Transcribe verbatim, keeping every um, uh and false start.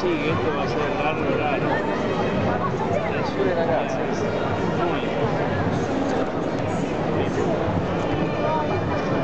sigue, esto va a ser largo horario. El sur de la casa es muy importante.